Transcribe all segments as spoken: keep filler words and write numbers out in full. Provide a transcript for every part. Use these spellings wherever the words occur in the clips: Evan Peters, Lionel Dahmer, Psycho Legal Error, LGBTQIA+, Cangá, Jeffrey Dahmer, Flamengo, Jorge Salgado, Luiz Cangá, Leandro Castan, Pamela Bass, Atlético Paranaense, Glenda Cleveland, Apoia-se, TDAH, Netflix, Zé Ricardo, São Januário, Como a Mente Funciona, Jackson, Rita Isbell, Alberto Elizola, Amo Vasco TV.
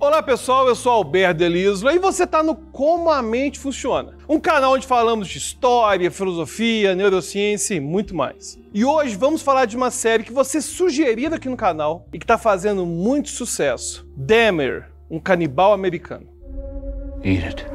Olá pessoal, eu sou Alberto Elizola e você está no Como a Mente Funciona, um canal onde falamos de história, filosofia, neurociência e muito mais. E hoje vamos falar de uma série que você sugeriu aqui no canal e que está fazendo muito sucesso, Dahmer, um canibal americano. Eat it.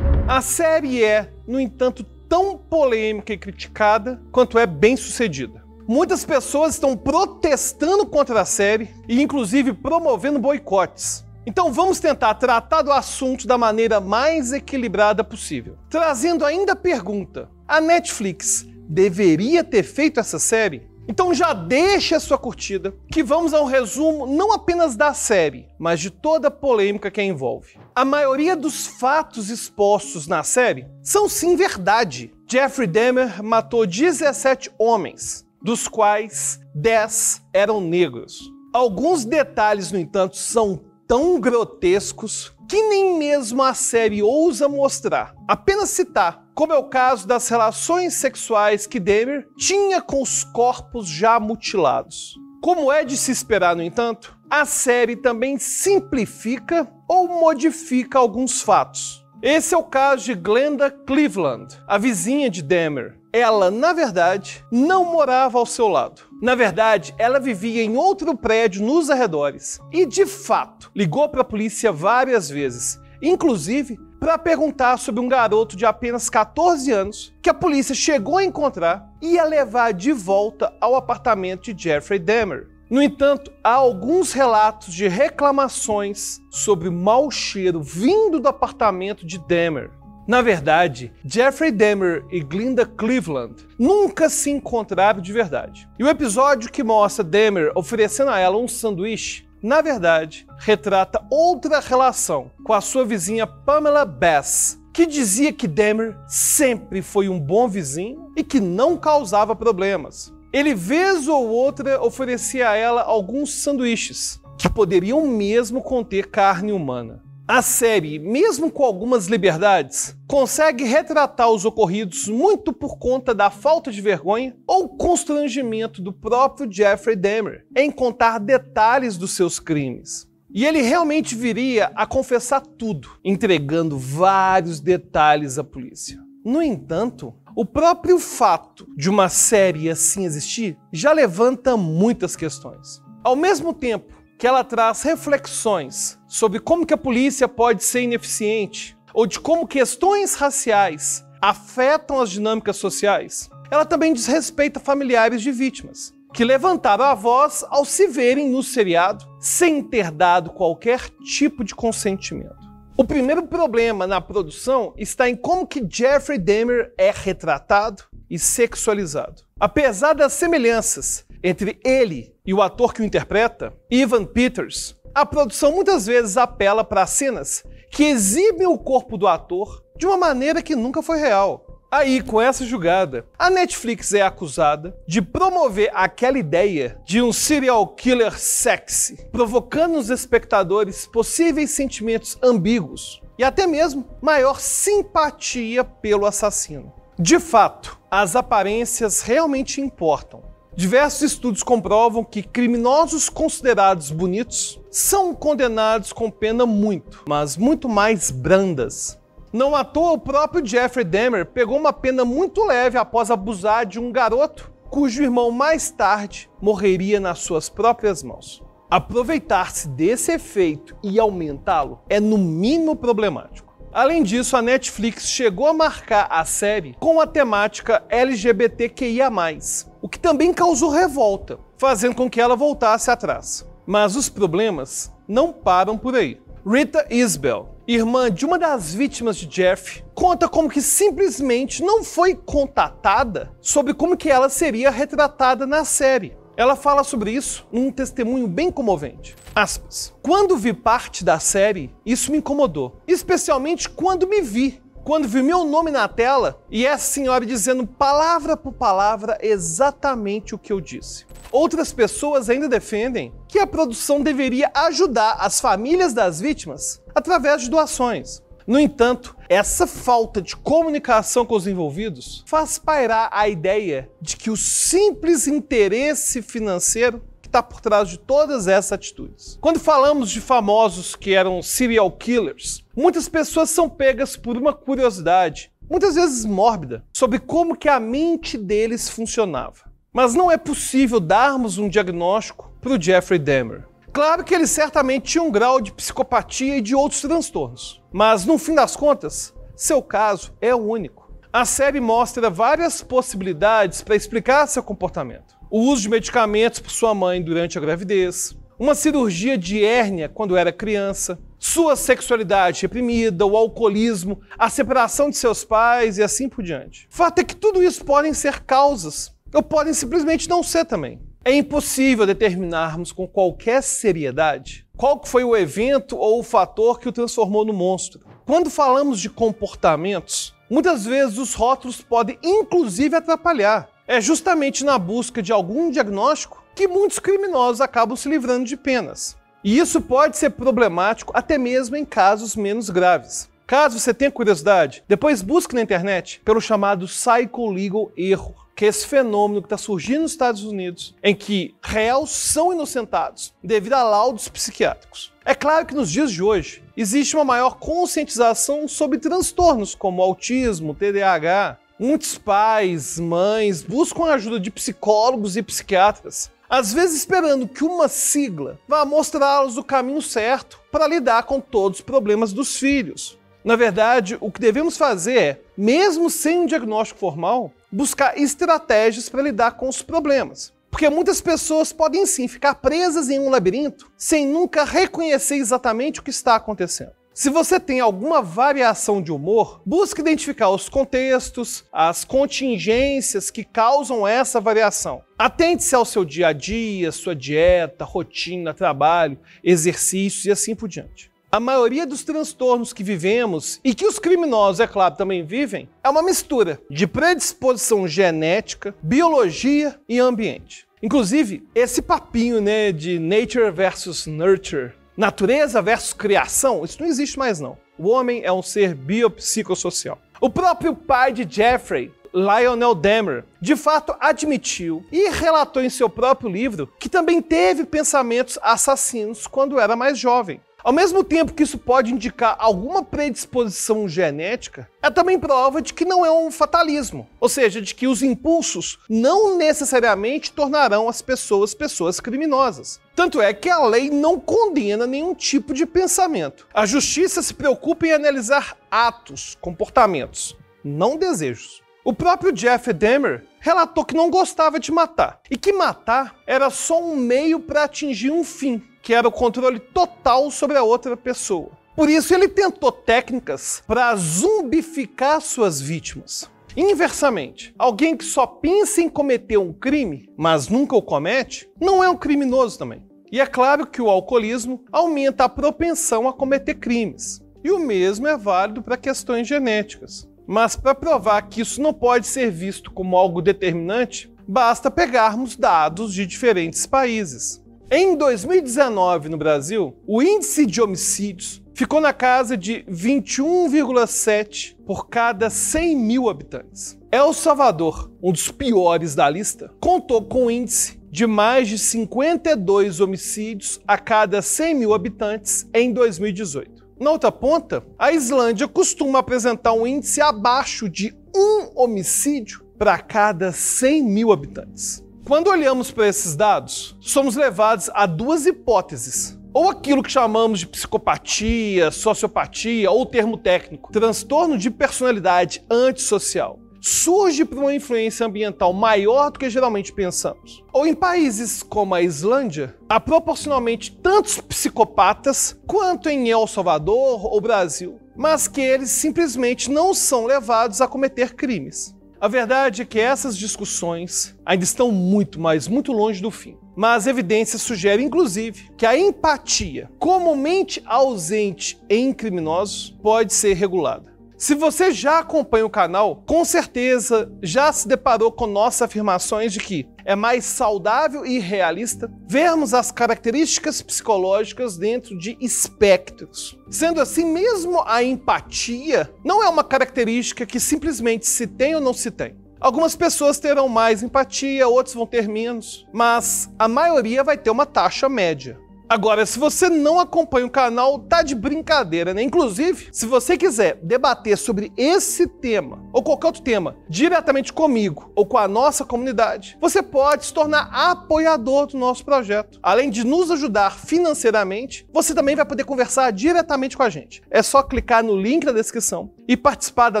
A série é, no entanto, tão polêmica e criticada quanto é bem sucedida. Muitas pessoas estão protestando contra a série e, inclusive, promovendo boicotes. Então vamos tentar tratar do assunto da maneira mais equilibrada possível. Trazendo ainda a pergunta, a Netflix deveria ter feito essa série? Então já deixa a sua curtida, que vamos a um resumo não apenas da série, mas de toda a polêmica que a envolve. A maioria dos fatos expostos na série são sim verdade. Jeffrey Dahmer matou dezessete homens, dos quais dez eram negros. Alguns detalhes, no entanto, são tão grotescos que nem mesmo a série ousa mostrar, apenas citar, como é o caso das relações sexuais que Dahmer tinha com os corpos já mutilados. Como é de se esperar, no entanto, a série também simplifica ou modifica alguns fatos. Esse é o caso de Glenda Cleveland, a vizinha de Dahmer. Ela, na verdade, não morava ao seu lado. Na verdade, ela vivia em outro prédio nos arredores e, de fato, ligou para a polícia várias vezes, inclusive para perguntar sobre um garoto de apenas quatorze anos que a polícia chegou a encontrar e ia levar de volta ao apartamento de Jeffrey Dahmer. No entanto, há alguns relatos de reclamações sobre mau cheiro vindo do apartamento de Dahmer. Na verdade, Jeffrey Dahmer e Glenda Cleveland nunca se encontraram de verdade. E o episódio que mostra Dahmer oferecendo a ela um sanduíche, na verdade, retrata outra relação com a sua vizinha Pamela Bass, que dizia que Dahmer sempre foi um bom vizinho e que não causava problemas. Ele, vez ou outra, oferecia a ela alguns sanduíches, que poderiam mesmo conter carne humana. A série, mesmo com algumas liberdades, consegue retratar os ocorridos muito por conta da falta de vergonha ou constrangimento do próprio Jeffrey Dahmer em contar detalhes dos seus crimes. E ele realmente viria a confessar tudo, entregando vários detalhes à polícia. No entanto, o próprio fato de uma série assim existir já levanta muitas questões. Ao mesmo tempo que ela traz reflexões sobre como que a polícia pode ser ineficiente ou de como questões raciais afetam as dinâmicas sociais, ela também diz respeito a familiares de vítimas, que levantaram a voz ao se verem no seriado sem ter dado qualquer tipo de consentimento. O primeiro problema na produção está em como que Jeffrey Dahmer é retratado e sexualizado. Apesar das semelhanças entre ele e o ator que o interpreta, Evan Peters, a produção muitas vezes apela para cenas que exibem o corpo do ator de uma maneira que nunca foi real. Aí, com essa jogada, a Netflix é acusada de promover aquela ideia de um serial killer sexy, provocando nos espectadores possíveis sentimentos ambíguos e até mesmo maior simpatia pelo assassino. De fato, as aparências realmente importam. Diversos estudos comprovam que criminosos considerados bonitos são condenados com pena muito, mas muito mais brandas. Não à toa, o próprio Jeffrey Dahmer pegou uma pena muito leve após abusar de um garoto cujo irmão mais tarde morreria nas suas próprias mãos. Aproveitar-se desse efeito e aumentá-lo é no mínimo problemático. Além disso, a Netflix chegou a marcar a série com a temática L G B T Q I A mais, o que também causou revolta, fazendo com que ela voltasse atrás. Mas os problemas não param por aí. Rita Isbell, irmã de uma das vítimas de Jeff, conta como que simplesmente não foi contatada sobre como que ela seria retratada na série. Ela fala sobre isso num testemunho bem comovente. Aspas. Quando vi parte da série, isso me incomodou. Especialmente quando me vi. Quando vi meu nome na tela e essa senhora dizendo palavra por palavra exatamente o que eu disse. Outras pessoas ainda defendem que a produção deveria ajudar as famílias das vítimas através de doações. No entanto, essa falta de comunicação com os envolvidos faz pairar a ideia de que o simples interesse financeiro está por trás de todas essas atitudes. Quando falamos de famosos que eram serial killers, muitas pessoas são pegas por uma curiosidade, muitas vezes mórbida, sobre como que a mente deles funcionava. Mas não é possível darmos um diagnóstico para o Jeffrey Dahmer. Claro que ele certamente tinha um grau de psicopatia e de outros transtornos, mas no fim das contas, seu caso é único. A série mostra várias possibilidades para explicar seu comportamento. O uso de medicamentos por sua mãe durante a gravidez, uma cirurgia de hérnia quando era criança, sua sexualidade reprimida, o alcoolismo, a separação de seus pais e assim por diante. Fato é que tudo isso podem ser causas, ou podem simplesmente não ser também. É impossível determinarmos com qualquer seriedade qual foi o evento ou o fator que o transformou no monstro. Quando falamos de comportamentos, muitas vezes os rótulos podem inclusive atrapalhar. É justamente na busca de algum diagnóstico que muitos criminosos acabam se livrando de penas. E isso pode ser problemático até mesmo em casos menos graves. Caso você tenha curiosidade, depois busque na internet pelo chamado Psycho Legal Error, que é esse fenômeno que está surgindo nos Estados Unidos, em que réus são inocentados devido a laudos psiquiátricos. É claro que nos dias de hoje existe uma maior conscientização sobre transtornos como autismo, T D A H. Muitos pais, mães buscam a ajuda de psicólogos e psiquiatras, às vezes esperando que uma sigla vá mostrá-los o caminho certo para lidar com todos os problemas dos filhos. Na verdade, o que devemos fazer é, mesmo sem um diagnóstico formal, buscar estratégias para lidar com os problemas. Porque muitas pessoas podem sim ficar presas em um labirinto sem nunca reconhecer exatamente o que está acontecendo. Se você tem alguma variação de humor, busque identificar os contextos, as contingências que causam essa variação. Atente-se ao seu dia a dia, sua dieta, rotina, trabalho, exercícios e assim por diante. A maioria dos transtornos que vivemos, e que os criminosos, é claro, também vivem, é uma mistura de predisposição genética, biologia e ambiente. Inclusive, esse papinho, né, de nature versus nurture, natureza versus criação, isso não existe mais não. O homem é um ser biopsicossocial. O próprio pai de Jeffrey, Lionel Dahmer, de fato admitiu e relatou em seu próprio livro que também teve pensamentos assassinos quando era mais jovem. Ao mesmo tempo que isso pode indicar alguma predisposição genética, é também prova de que não é um fatalismo, ou seja, de que os impulsos não necessariamente tornarão as pessoas pessoas criminosas. Tanto é que a lei não condena nenhum tipo de pensamento. A justiça se preocupa em analisar atos, comportamentos, não desejos. O próprio Jeffrey Dahmer relatou que não gostava de matar, e que matar era só um meio para atingir um fim, que era o controle total sobre a outra pessoa. Por isso ele tentou técnicas para zumbificar suas vítimas. Inversamente, alguém que só pensa em cometer um crime, mas nunca o comete, não é um criminoso também. E é claro que o alcoolismo aumenta a propensão a cometer crimes. E o mesmo é válido para questões genéticas. Mas para provar que isso não pode ser visto como algo determinante, basta pegarmos dados de diferentes países. Em dois mil e dezenove, no Brasil, o índice de homicídios ficou na casa de vinte e um vírgula sete por cada cem mil habitantes. El Salvador, um dos piores da lista, contou com um índice de mais de cinquenta e dois homicídios a cada cem mil habitantes em dois mil e dezoito. Na outra ponta, a Islândia costuma apresentar um índice abaixo de um homicídio para cada cem mil habitantes. Quando olhamos para esses dados, somos levados a duas hipóteses. Ou aquilo que chamamos de psicopatia, sociopatia ou termo técnico, transtorno de personalidade antissocial, surge por uma influência ambiental maior do que geralmente pensamos. Ou em países como a Islândia, há proporcionalmente tantos psicopatas quanto em El Salvador ou Brasil, mas que eles simplesmente não são levados a cometer crimes. A verdade é que essas discussões ainda estão muito, mas muito longe do fim. Mas evidências sugerem, inclusive, que a empatia, comumente ausente em criminosos, pode ser regulada. Se você já acompanha o canal, com certeza já se deparou com nossas afirmações de que é mais saudável e realista vermos as características psicológicas dentro de espectros. Sendo assim, mesmo a empatia não é uma característica que simplesmente se tem ou não se tem. Algumas pessoas terão mais empatia, outros vão ter menos, mas a maioria vai ter uma taxa média. Agora, se você não acompanha o canal, tá de brincadeira, né? Inclusive, se você quiser debater sobre esse tema, ou qualquer outro tema, diretamente comigo ou com a nossa comunidade, você pode se tornar apoiador do nosso projeto. Além de nos ajudar financeiramente, você também vai poder conversar diretamente com a gente. É só clicar no link da descrição e participar da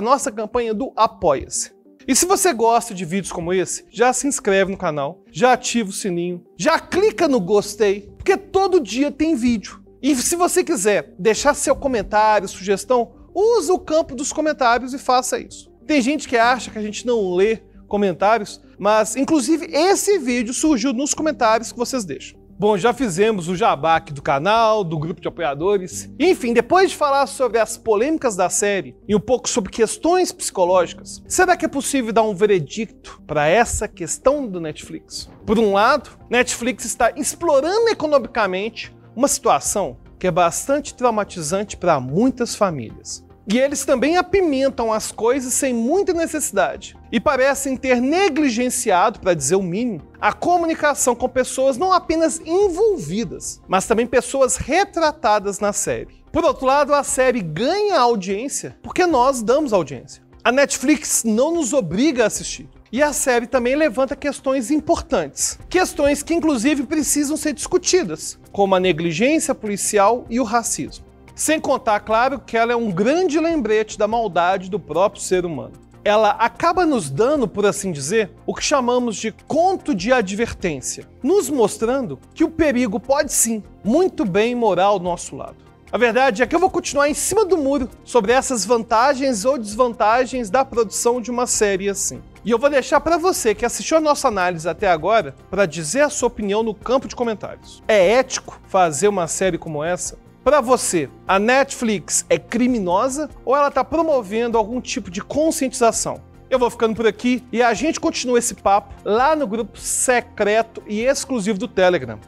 nossa campanha do Apoia-se. E se você gosta de vídeos como esse, já se inscreve no canal, já ativa o sininho, já clica no gostei, porque todo dia tem vídeo. E se você quiser deixar seu comentário, sugestão, usa o campo dos comentários e faça isso. Tem gente que acha que a gente não lê comentários, mas inclusive esse vídeo surgiu nos comentários que vocês deixam. Bom, já fizemos o jabá aqui do canal, do grupo de apoiadores. Enfim, depois de falar sobre as polêmicas da série e um pouco sobre questões psicológicas, será que é possível dar um veredicto para essa questão do Netflix? Por um lado, Netflix está explorando economicamente uma situação que é bastante traumatizante para muitas famílias. E eles também apimentam as coisas sem muita necessidade e parecem ter negligenciado, para dizer o mínimo, a comunicação com pessoas não apenas envolvidas, mas também pessoas retratadas na série. Por outro lado, a série ganha audiência porque nós damos audiência. A Netflix não nos obriga a assistir. E a série também levanta questões importantes, questões que inclusive precisam ser discutidas, como a negligência policial e o racismo. Sem contar, claro, que ela é um grande lembrete da maldade do próprio ser humano. Ela acaba nos dando, por assim dizer, o que chamamos de conto de advertência, nos mostrando que o perigo pode sim, muito bem morar ao nosso lado. A verdade é que eu vou continuar em cima do muro sobre essas vantagens ou desvantagens da produção de uma série assim. E eu vou deixar para você que assistiu a nossa análise até agora para dizer a sua opinião no campo de comentários. É ético fazer uma série como essa? Para você, a Netflix é criminosa ou ela está promovendo algum tipo de conscientização? Eu vou ficando por aqui e a gente continua esse papo lá no grupo secreto e exclusivo do Telegram.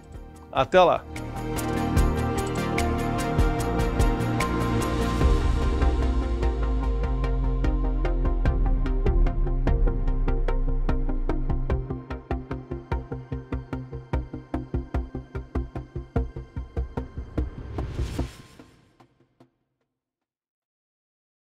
Até lá!